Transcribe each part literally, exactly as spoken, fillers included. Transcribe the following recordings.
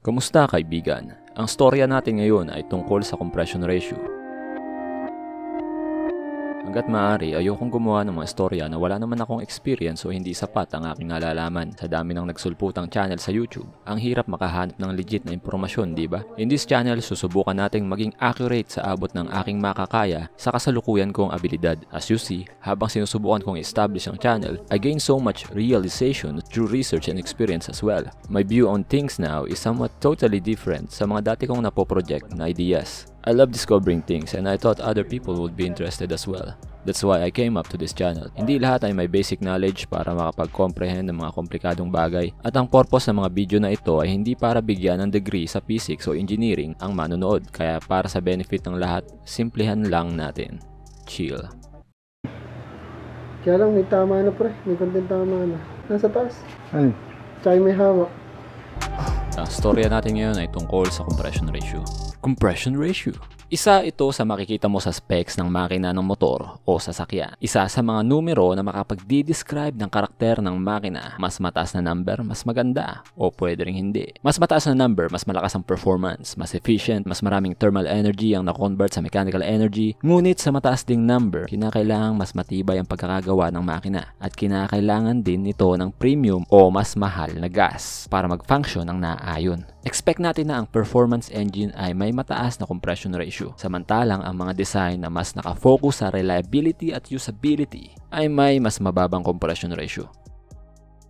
Kumusta kaibigan? Ang storya natin ngayon ay tungkol sa compression ratio. Hanggat maaari, ayokong gumawa ng mga storya na wala naman akong experience o hindi sapat ang aking nalalaman. Sa dami ng nagsulputang channel sa YouTube, ang hirap makahanap ng legit na impormasyon, di ba? In this channel, susubukan nating maging accurate sa abot ng aking makakaya sa kasalukuyan kong abilidad. As you see, habang sinusubukan kong establish ang channel, I gained so much realization through research and experience as well. My view on things now is somewhat totally different sa mga dati kong napoproject na ideas. I love discovering things and I thought other people would be interested as well. That's why I came up to this channel. Hindi lahat ay may basic knowledge para makapag-comprehend ng mga komplikadong bagay, at ang purpose ng mga video na ito ay hindi para bigyan ng degree sa physics o engineering ang manonood, kaya para sa benefit ng lahat, simplihan lang natin. Chill. Kaya lang may tama na pre, may konting tama na. Nasa taas? Ano? Tsaka may hawak. Ang storya natin ngayon ay tungkol sa compression ratio. Compression ratio. Isa ito sa makikita mo sa specs ng makina ng motor o sasakyan. Isa sa mga numero na makapag-describe ng karakter ng makina. Mas mataas na number, mas maganda. O pwede rin hindi. Mas mataas na number, mas malakas ang performance. Mas efficient, mas maraming thermal energy ang na-convert sa mechanical energy. Ngunit sa mataas ding number, kinakailangan mas matibay ang pagkakagawa ng makina. At kinakailangan din ito ng premium o mas mahal na gas para mag-function ng naayon. Expect natin na ang performance engine ay may mataas na compression ratio, samantalang ang mga design na mas nakafocus sa reliability at usability ay may mas mababang compression ratio.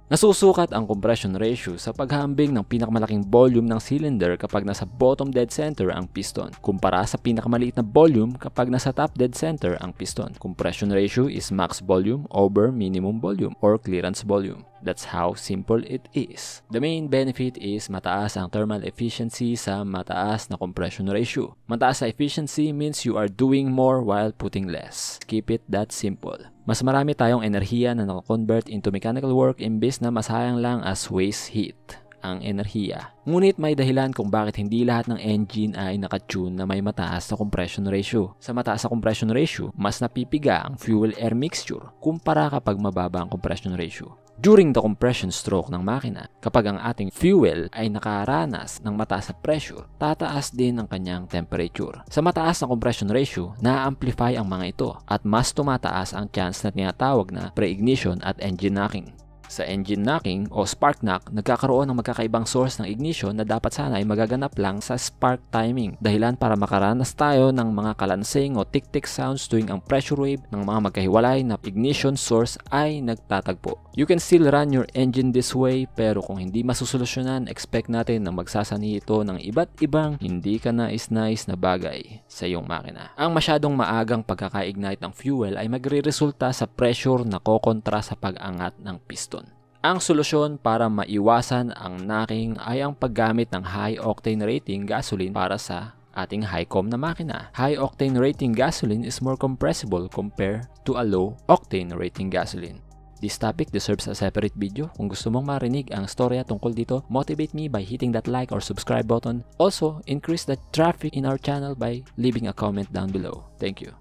Nasusukat ang compression ratio sa paghambing ng pinakamalaking volume ng cylinder kapag nasa bottom dead center ang piston, kumpara sa pinakamaliit na volume kapag nasa top dead center ang piston. Compression ratio is max volume over minimum volume or clearance volume. That's how simple it is. The main benefit is mataas ang thermal efficiency sa mataas na compression ratio. Mataas sa efficiency means you are doing more while putting less. Keep it that simple. Mas marami tayong enerhiya na na-convert into mechanical work imbes na masayang lang as waste heat ang enerhiya. Ngunit may dahilan kung bakit hindi lahat ng engine ay nakatune na may mataas na compression ratio. Sa mataas na compression ratio, mas napipiga ang fuel-air mixture kumpara kapag mababa ang compression ratio. During the compression stroke ng makina, kapag ang ating fuel ay nakaranas ng mataas na pressure, tataas din ang kanyang temperature. Sa mataas na compression ratio, na-amplify ang mga ito at mas tumataas ang chance na tinatawag na pre-ignition at engine knocking. Sa engine knocking o spark knock, nagkakaroon ng magkakaibang source ng ignition na dapat sana ay magaganap lang sa spark timing. Dahilan para makaranas tayo ng mga kalansing o tik-tik sounds tuwing ang pressure wave ng mga magkahiwalay na ignition source ay nagtatagpo. You can still run your engine this way, pero kung hindi masusolusyonan, expect natin na magsasani ito ng iba't ibang hindi ka nais-nais na bagay sa iyong makina. Ang masyadong maagang pagkaka-ignite ng fuel ay magre-resulta sa pressure na kokontra sa pag-angat ng piston. Ang solusyon para maiwasan ang knocking ay ang paggamit ng high octane rating gasoline para sa ating high-com na makina. High octane rating gasoline is more compressible compared to a low octane rating gasoline. This topic deserves a separate video. Kung gusto mong marinig ang storya tungkol dito, motivate me by hitting that like or subscribe button. Also, increase the traffic in our channel by leaving a comment down below. Thank you.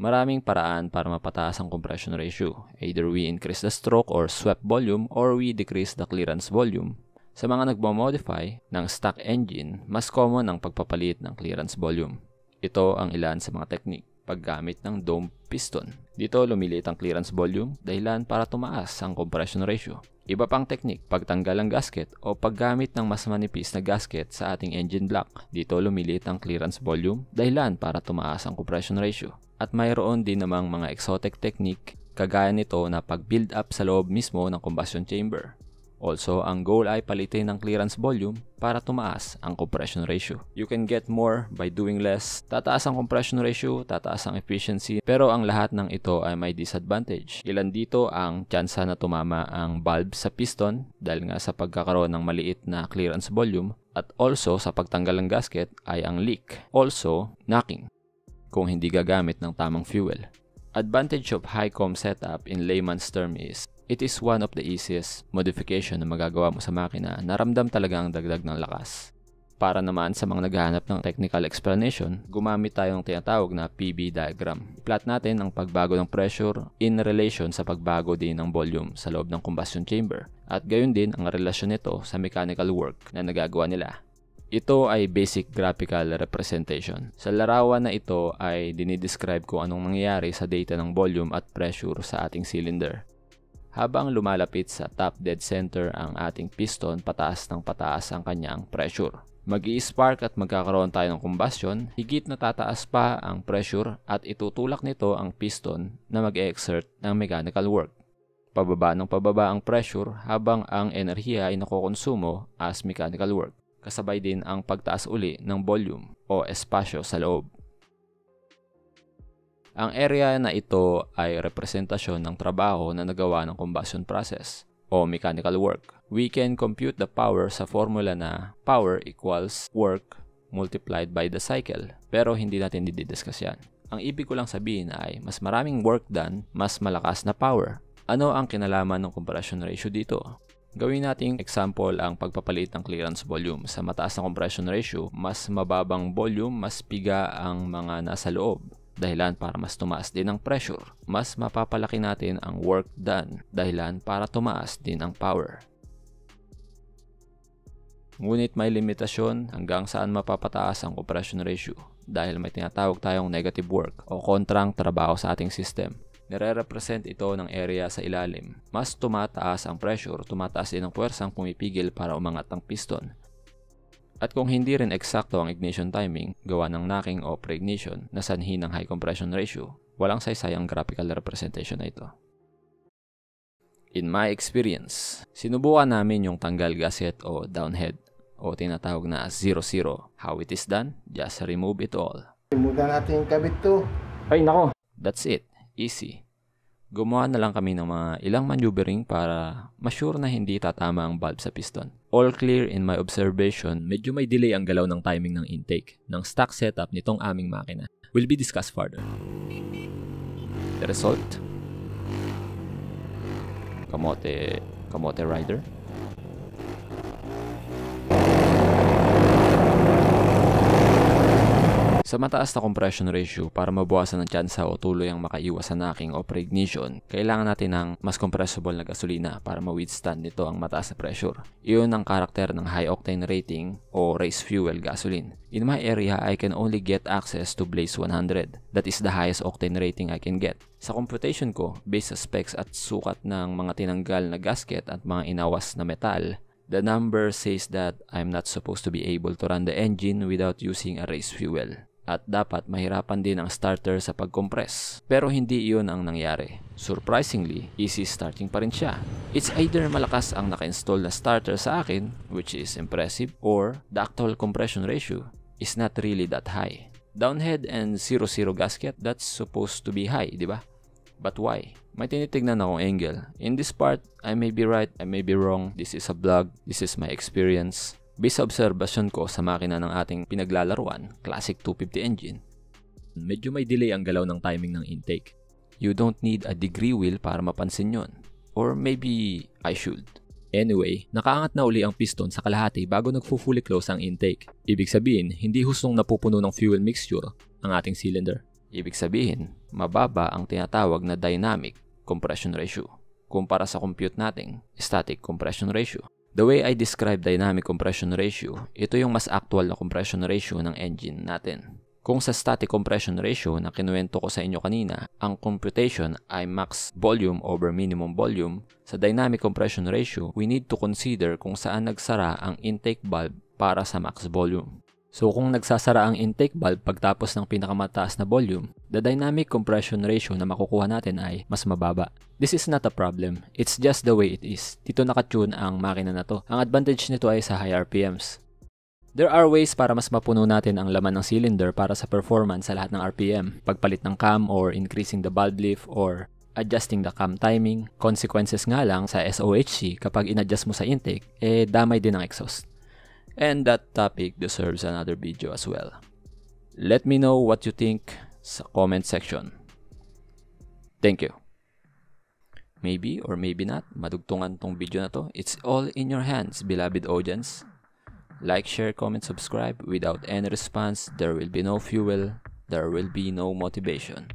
Maraming paraan para mapataas ang compression ratio. Either we increase the stroke or swept volume or we decrease the clearance volume. Sa mga nagmamodify ng stock engine, mas common ang pagpapalit ng clearance volume. Ito ang ilan sa mga technique. Paggamit ng dome piston. Dito lumiliit ang clearance volume, dahilan para tumaas ang compression ratio. Iba pang technique, pagtanggal ng gasket o paggamit ng mas manipis na gasket sa ating engine block. Dito lumiliit ang clearance volume, dahilan para tumaas ang compression ratio. At mayroon din namang mga exotic technique kagaya nito na pag-build up sa loob mismo ng combustion chamber. Also, ang goal ay palitin ng clearance volume para tumaas ang compression ratio. You can get more by doing less. Tataas ang compression ratio, tataas ang efficiency, pero ang lahat ng ito ay may disadvantage. Ilan dito ang tsansa na tumama ang valve sa piston dahil nga sa pagkakaroon ng maliit na clearance volume, at also sa pagtanggal ng gasket ay ang leak, also knocking, kung hindi gagamit ng tamang fuel. Advantage of high-com setup in layman's term is, it is one of the easiest modification na magagawa mo sa makina na ramdam talaga ang dagdag ng lakas. para naman sa mga naghahanap ng technical explanation, gumamit tayo ng tinatawag na P V diagram. I-plot natin ang pagbago ng pressure in relation sa pagbago din ng volume sa loob ng combustion chamber at gayon din ang relasyon nito sa mechanical work na nagagawa nila. Ito ay basic graphical representation. Sa larawan na ito ay dinidescribe kung anong nangyayari sa data ng volume at pressure sa ating cylinder. Habang lumalapit sa top dead center ang ating piston, pataas ng pataas ang kanyang pressure. Mag-i-spark at magkakaroon tayo ng combustion, higit na tataas pa ang pressure at itutulak nito ang piston na mag-e-exert ng mechanical work. Pababa ng pababa ang pressure habang ang enerhiya ay nakokonsumo as mechanical work. Kasabay din ang pagtaas uli ng volume o espasyo sa loob. Ang area na ito ay representasyon ng trabaho na nagawa ng combustion process o mechanical work. We can compute the power sa formula na power equals work multiplied by the cycle, pero hindi natin didiscuss yan. Ang ibig ko lang sabihin ay mas maraming work done, mas malakas na power. Ano ang kinalaman ng compression ratio dito? Gawin nating example ang pagpapalit ng clearance volume. Sa mataas na compression ratio, mas mababang volume, mas piga ang mga nasa loob. Dahilan para mas tumaas din ang pressure. Mas mapapalaki natin ang work done. Dahilan para tumaas din ang power. Ngunit may limitasyon hanggang saan mapapataas ang compression ratio dahil may tinatawag tayong negative work o kontrang trabaho sa ating system. Nire-represent ito ng area sa ilalim. Mas tumataas ang pressure, tumataas din ang puwersang pumipigil para umangat ang piston. At kung hindi rin eksakto ang ignition timing, gawa ng knocking o pre-ignition na sanhi ng high compression ratio, walang saysay ang graphical representation na ito. In my experience, sinubukan namin yung tanggal gasket o downhead o tinatawag na zero zero. How it is done? Just remove it all. Remove na natin yung kabit to. Ay nako! That's it. Easy. Gumawa na lang kami ng mga ilang maneuvering para masure na hindi tatama ang valve sa piston. All clear in my observation, medyo may delay ang galaw ng timing ng intake ng stock setup nitong aming makina. Will be discussed further. The result? Kamote, kamote rider? Sa mataas na compression ratio, para mabawasan ang tsansa o tuloy ang makaiwas sa knocking o pre-ignition, kailangan natin ng mas compressible na gasolina para ma-withstand nito ang mataas na pressure. Iyon ang karakter ng high octane rating o race fuel gasoline. In my area, I can only get access to Blaze one hundred. That is the highest octane rating I can get. Sa computation ko, based sa specs at sukat ng mga tinanggal na gasket at mga inawas na metal, the number says that I'm not supposed to be able to run the engine without using a race fuel. At dapat mahirapan din ang starter sa pag-compress. Pero hindi iyon ang nangyari. Surprisingly, easy starting pa rin siya. It's either malakas ang naka-install na starter sa akin, which is impressive, or the actual compression ratio is not really that high. Downhead and zero zero gasket, that's supposed to be high, di ba? But why? May tinitignan akong angle. In this part, I may be right, I may be wrong. This is a vlog, this is my experience. Based sa obserbasyon ko sa makina ng ating pinaglalaruan, classic two fifty engine, medyo may delay ang galaw ng timing ng intake. You don't need a degree wheel para mapansin yon. Or maybe I should. Anyway, nakaangat na uli ang piston sa kalahati bago nagfu-fully close ang intake. Ibig sabihin, hindi husong napupuno ng fuel mixture ang ating cylinder. Ibig sabihin, mababa ang tinatawag na dynamic compression ratio kumpara sa compute nating static compression ratio. The way I describe dynamic compression ratio, ito yung mas actual na compression ratio ng engine natin. Kung sa static compression ratio na kinuwento ko sa inyo kanina, ang computation ay max volume over minimum volume, sa dynamic compression ratio, we need to consider kung saan nagsara ang intake valve para sa max volume. So kung nagsasara ang intake valve pagtapos ng pinakamataas na volume, the dynamic compression ratio na makukuha natin ay mas mababa. This is not a problem. It's just the way it is. Dito nakatune ang makina na to. Ang advantage nito ay sa high R P Ms. There are ways para mas mapuno natin ang laman ng cylinder para sa performance sa lahat ng R P M. Pagpalit ng cam or increasing the valve lift or adjusting the cam timing. Consequences nga lang sa S O H C kapag inadjust mo sa intake, eh damay din ang exhaust. And that topic deserves another video as well. Let me know what you think sa comment section. Thank you. Maybe or maybe not, madugtungan tong video na to. It's all in your hands, beloved audience. Like, share, comment, subscribe. Without any response, there will be no fuel, there will be no motivation.